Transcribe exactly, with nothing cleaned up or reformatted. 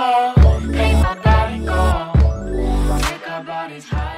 call, make my body call, make our bodies high.